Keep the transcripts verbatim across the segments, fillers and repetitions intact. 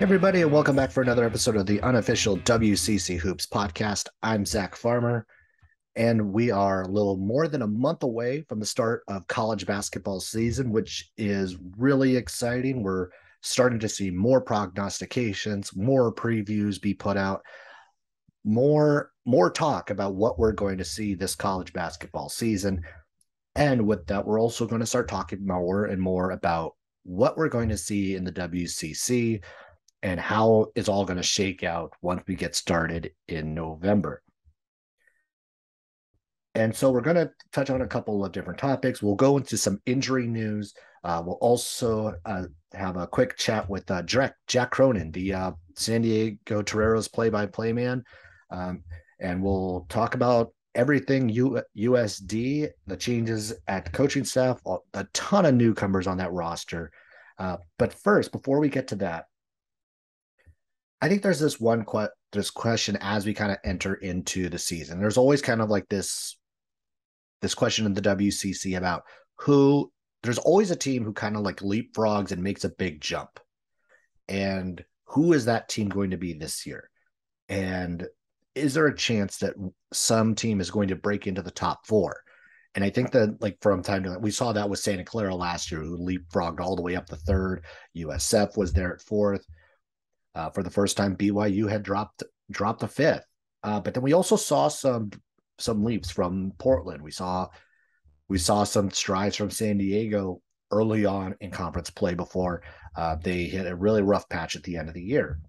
Hey everybody, and welcome back for another episode of the unofficial W C C Hoops podcast. I'm Zach Farmer, and we are a little more than a month away from the start of college basketball season, which is really exciting. We're starting to see more prognostications, more previews be put out, more, more talk about what we're going to see this college basketball season. And with that, we're also going to start talking more and more about what we're going to see in the W C C and how it's all going to shake out once we get started in November. And so we're going to touch on a couple of different topics. We'll go into some injury news. Uh, we'll also uh, have a quick chat with uh, Jack, Jack Cronin, the uh, San Diego Toreros play-by-play man. Um, and we'll talk about everything U- U S D, the changes at the coaching staff, a ton of newcomers on that roster. Uh, but first, before we get to that, I think there's this one que- this question as we kind of enter into the season. There's always kind of like this this question in the W C C about who, there's always a team who kind of like leapfrogs and makes a big jump. And who is that team going to be this year? And is there a chance that some team is going to break into the top four? And I think that like from time to time, we saw that with Santa Clara last year, who leapfrogged all the way up to third. U S F was there at fourth. Uh, for the first time, B Y U had dropped dropped the fifth. Uh, but then we also saw some some leaps from Portland. We saw we saw some strides from San Diego early on in conference play before uh, they hit a really rough patch at the end of the year.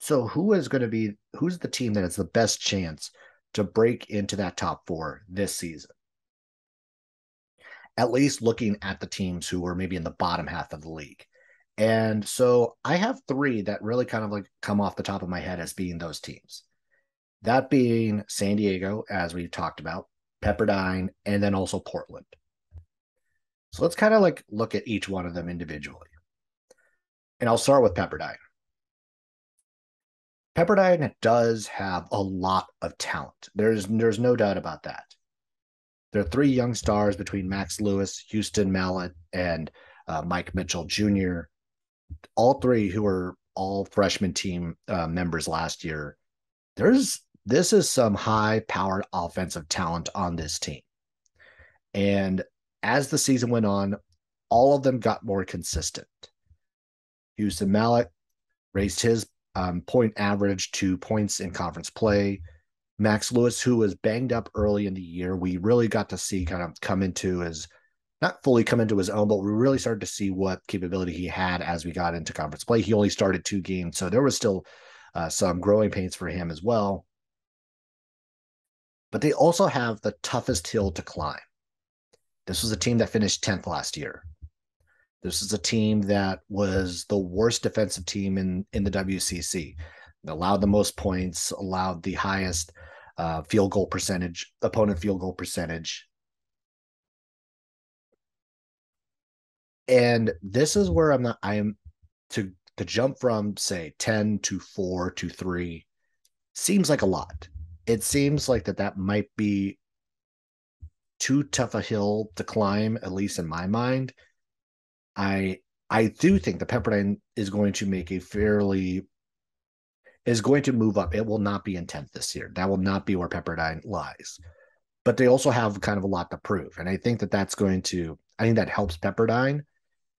So who is going to be who's the team that has the best chance to break into that top four this season? At least looking at the teams who were maybe in the bottom half of the league. And so I have three that really kind of like come off the top of my head as being those teams. That being San Diego, as we've talked about, Pepperdine, and then also Portland. So let's kind of like look at each one of them individually. And I'll start with Pepperdine. Pepperdine does have a lot of talent. There's, there's no doubt about that. There are three young stars between Max Lewis, Houston Mallette, and uh, Mike Mitchell Junior, all three who were all freshman team uh, members last year. There's this is some high-powered offensive talent on this team. And as the season went on, all of them got more consistent. Houston Mallette raised his um, point average to points in conference play. Max Lewis, who was banged up early in the year, we really got to see kind of come into his not fully come into his own, but we really started to see what capability he had as we got into conference play. He only started two games, so there was still uh, some growing pains for him as well. But they also have the toughest hill to climb. This was a team that finished tenth last year. This is a team that was the worst defensive team in, in the W C C. It allowed the most points, allowed the highest uh, field goal percentage, opponent field goal percentage. And this is where I'm not, I am to, to jump from say ten to four to three seems like a lot. It seems like that, that might be too tough a hill to climb, at least in my mind. I, I do think the Pepperdine is going to make a fairly, is going to move up. It will not be in tenth this year. That will not be where Pepperdine lies, but they also have kind of a lot to prove. And I think that that's going to, I think that helps Pepperdine.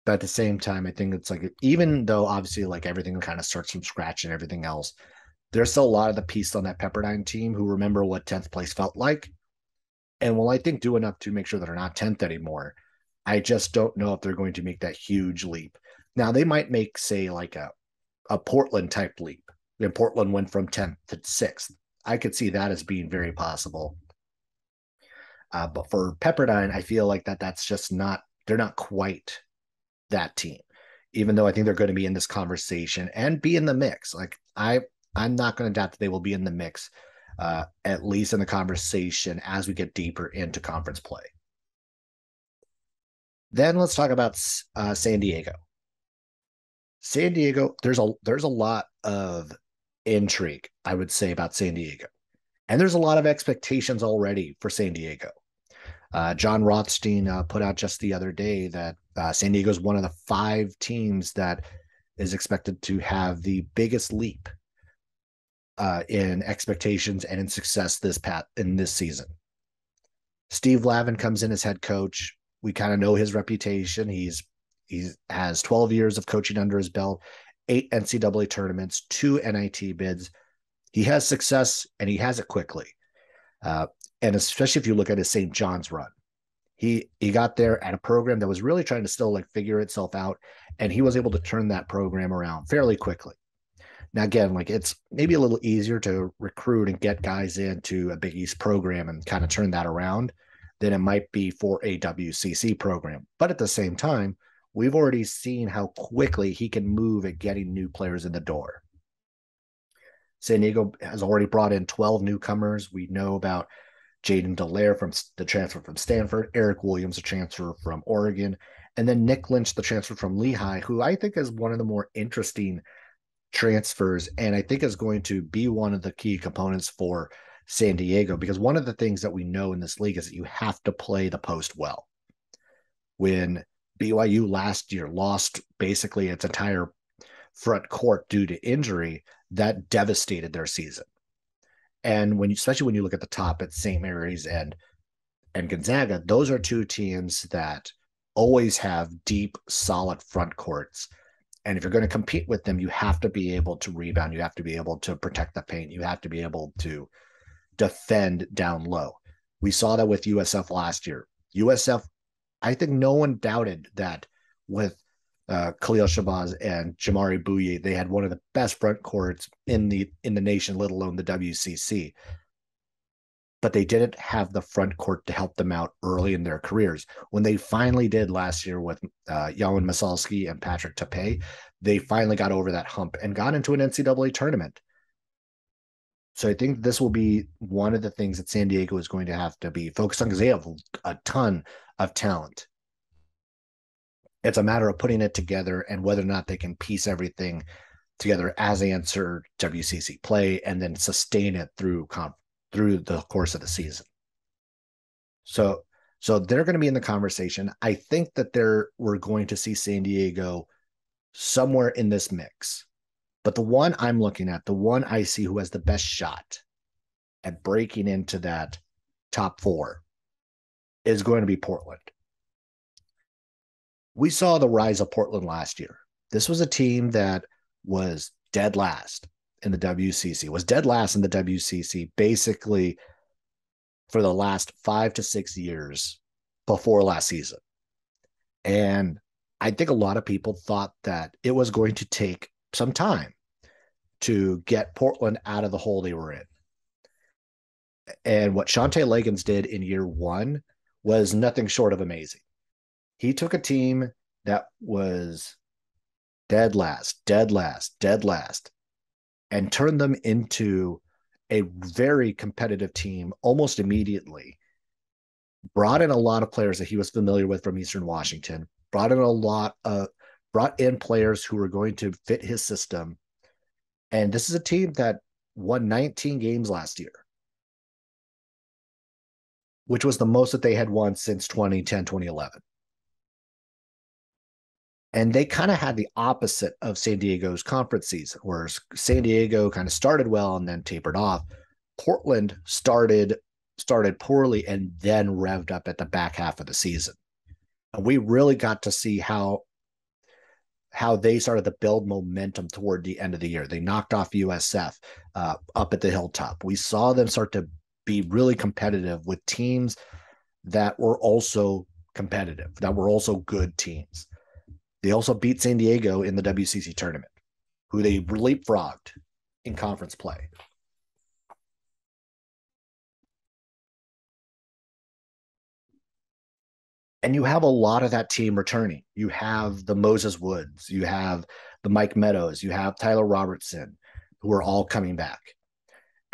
But at the same time, I think it's like, even though obviously like everything kind of starts from scratch and everything else, there's still a lot of the pieces on that Pepperdine team who remember what tenth place felt like. And will I think do enough to make sure that they're not tenth anymore. I just don't know if they're going to make that huge leap. Now they might make say like a, a Portland type leap. And Portland went from tenth to sixth. I could see that as being very possible. Uh, but for Pepperdine, I feel like that that's just not, they're not quite that team, even though I think they're going to be in this conversation and be in the mix. Like I, I'm not going to doubt that they will be in the mix, uh, at least in the conversation as we get deeper into conference play. Then let's talk about uh, San Diego. San Diego, there's a, there's a lot of intrigue, I would say, about San Diego. And there's a lot of expectations already for San Diego. Uh, John Rothstein uh, put out just the other day that uh, San Diego's one of the five teams that is expected to have the biggest leap uh, in expectations and in success this pat in this season. Steve Lavin comes in as head coach. We kind of know his reputation. He's he has twelve years of coaching under his belt, eight N C double A tournaments, two N I T bids. He has success, and he has it quickly. Uh, and especially if you look at his Saint John's run, he he got there at a program that was really trying to still like figure itself out, and he was able to turn that program around fairly quickly. Now, again, like it's maybe a little easier to recruit and get guys into a Big East program and kind of turn that around than it might be for a W C C program. But at the same time, we've already seen how quickly he can move at getting new players in the door. San Diego has already brought in twelve newcomers. We know about Jaiden Delaire, from the transfer from Stanford, Eric Williams, a transfer from Oregon, and then Nick Lynch, the transfer from Lehigh, who I think is one of the more interesting transfers, and I think is going to be one of the key components for San Diego, because one of the things that we know in this league is that you have to play the post well. When B Y U last year lost basically its entire front court due to injury, that devastated their season. And when you, especially when you look at the top at Saint Mary's and and Gonzaga, those are two teams that always have deep, solid front courts. And if you're going to compete with them, you have to be able to rebound. You have to be able to protect the paint. You have to be able to defend down low. We saw that with U S F last year. U S F, I think no one doubted that with uh, Khalil Shabazz and Jamaree Bouyea, they had one of the best front courts in the in the nation, let alone the W C C. But they didn't have the front court to help them out early in their careers. When they finally did last year with uh, Yauhen Massalski and Patrick Tapey, they finally got over that hump and got into an N C double A tournament. So I think this will be one of the things that San Diego is going to have to be focused on, because they have a ton of talent. It's a matter of putting it together and whether or not they can piece everything together as they answer W C C play and then sustain it through conference. Through the course of the season. So so they're going to be in the conversation. I think that they're, we're going to see San Diego somewhere in this mix. But the one I'm looking at, the one I see who has the best shot at breaking into that top four is going to be Portland. We saw the rise of Portland last year. This was a team that was dead last in the W C C, was dead last in the W C C basically for the last five to six years before last season. And I think a lot of people thought that it was going to take some time to get Portland out of the hole they were in. And what Shantay Legans did in year one was nothing short of amazing. He took a team that was dead last, dead last, dead last, and turn them into a very competitive team almost immediately. Brought in a lot of players that he was familiar with from Eastern Washington. Brought in a lot of, brought in players who were going to fit his system. And this is a team that won nineteen games last year, which was the most that they had won since twenty ten, twenty eleven. And they kind of had the opposite of San Diego's conference season, where San Diego kind of started well and then tapered off. Portland started started poorly and then revved up at the back half of the season. And we really got to see how, how they started to build momentum toward the end of the year. They knocked off U S F uh, up at the hilltop. We saw them start to be really competitive with teams that were also competitive, that were also good teams. They also beat San Diego in the W C C tournament, who they leapfrogged in conference play. And you have a lot of that team returning. You have the Moses Woods, you have the Mike Meadows, you have Tyler Robertson, who are all coming back.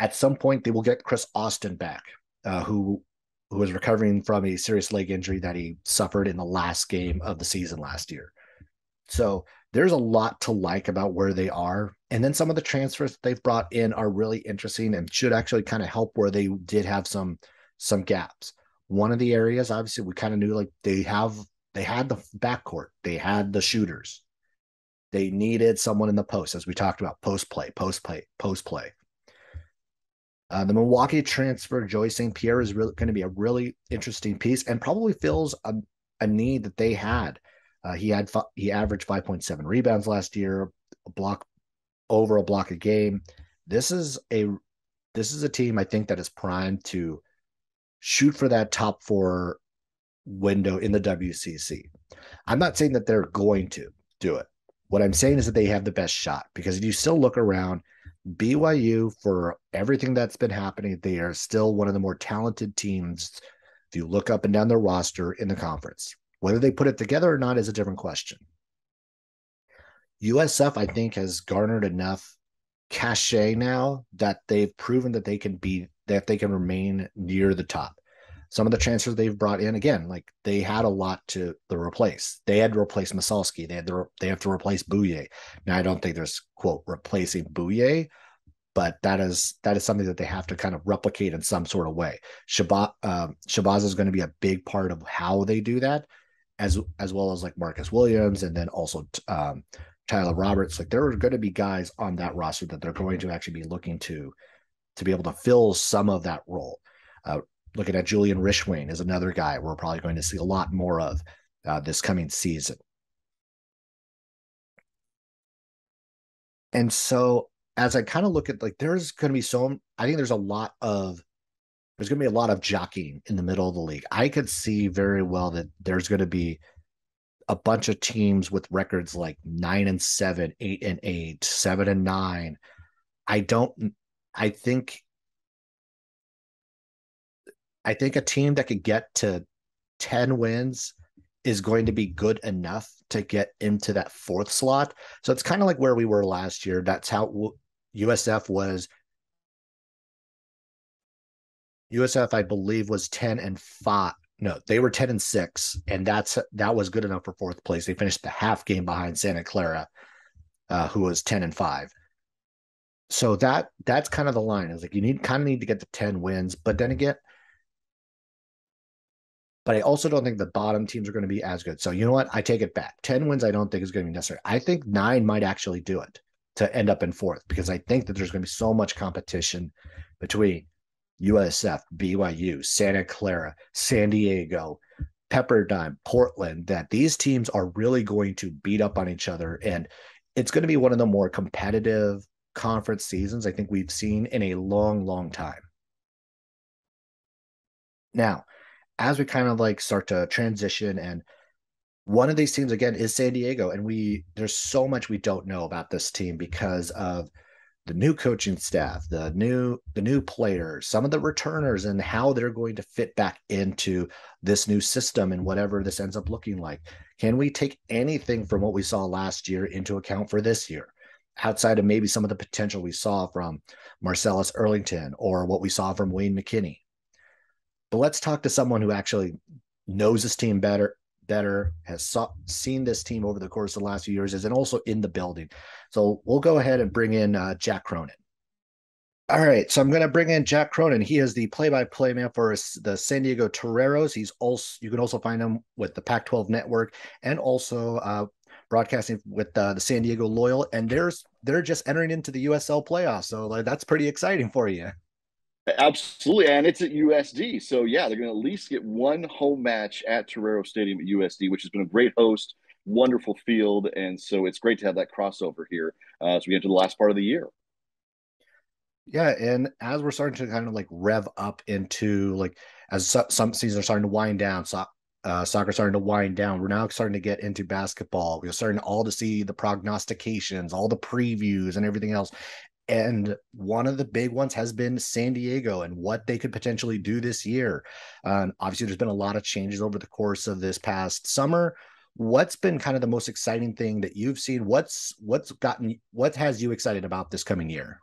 At some point, they will get Chris Austin back, uh, who who is recovering from a serious leg injury that he suffered in the last game of the season last year. So there's a lot to like about where they are. And then some of the transfers that they've brought in are really interesting and should actually kind of help where they did have some, some gaps. One of the areas, obviously, we kind of knew like they have, they had the backcourt, they had the shooters. They needed someone in the post, as we talked about, post play, post play, post play. Uh, the Milwaukee transfer, Joey Saint Pierre, is really going to be a really interesting piece and probably fills a, a need that they had. Uh, he had he averaged five point seven rebounds last year, a block over a block a game. This is a this is a team I think that is primed to shoot for that top four window in the W C C. I'm not saying that they're going to do it. What I'm saying is that they have the best shot, because if you still look around, B Y U, for everything that's been happening, they are still one of the more talented teams if you look up and down their roster in the conference. Whether they put it together or not is a different question. U S F, I think, has garnered enough cachet now that they've proven that they can be, that they can remain near the top. Some of the transfers they've brought in, again, like they had a lot to, to replace. They had to replace Massalski. They had to, they have to replace Bouyea. Now, I don't think there's, quote, replacing Bouyea, but that is that is something that they have to kind of replicate in some sort of way. Shabazz, um, Shabazz is going to be a big part of how they do that, as as well as like Marcus Williams and then also um, Tyler Roberts. Like there are going to be guys on that roster that they're going to actually be looking to to be able to fill some of that role. Uh, looking at Julian Rishwain is another guy we're probably going to see a lot more of uh, this coming season. And so as I kind of look at, like, there's going to be so, I think there's a lot of, there's going to be a lot of jockeying in the middle of the league. I could see very well that there's going to be a bunch of teams with records like nine and seven, eight and eight, seven and nine. I don't, I think, I think a team that could get to ten wins is going to be good enough to get into that fourth slot. So it's kind of like where we were last year. That's how U S F was. U S F, I believe, was ten and five. No, they were ten and six, and that's that was good enough for fourth place. They finished the half game behind Santa Clara, uh, who was ten and five. So that that's kind of the line. It's like you need kind of need to get to ten wins, but then again. But I also don't think the bottom teams are going to be as good. So you know what? I take it back. ten wins I don't think is going to be necessary. I think nine might actually do it to end up in fourth, because I think that there's going to be so much competition between U S F, B Y U, Santa Clara, San Diego, Pepperdine, Portland, that these teams are really going to beat up on each other. And it's going to be one of the more competitive conference seasons I think we've seen in a long, long time. Now, as we kind of like start to transition, and one of these teams again is San Diego, and we there's so much we don't know about this team because of the new coaching staff, the new the new players, some of the returners, and how they're going to fit back into this new system and whatever this ends up looking like. Can we take anything from what we saw last year into account for this year, outside of maybe some of the potential we saw from Marcellus Erlington or what we saw from Wayne McKinney? But let's talk to someone who actually knows this team better, better has saw, seen this team over the course of the last few years, is and also in the building. So we'll go ahead and bring in uh, Jack Cronin. All right, so I'm going to bring in Jack Cronin. He is the play-by-play man for the San Diego Toreros. He's also you can also find him with the Pac twelve Network and also uh, broadcasting with uh, the San Diego Loyal. And there's they're just entering into the U S L playoffs, so like, that's pretty exciting for you. Absolutely, and it's at U S D, so yeah, they're going to at least get one home match at Torero Stadium at U S D, which has been a great host, wonderful field, and so it's great to have that crossover here uh, as we get to the last part of the year. Yeah, and as we're starting to kind of like rev up into like as so- some seasons are starting to wind down, so- uh, soccer starting to wind down, we're now starting to get into basketball. We're starting all to see the prognostications, all the previews, and everything else. And one of the big ones has been San Diego and what they could potentially do this year. Um, obviously, there's been a lot of changes over the course of this past summer. What's been kind of the most exciting thing that you've seen? What's what's gotten what has you excited about this coming year?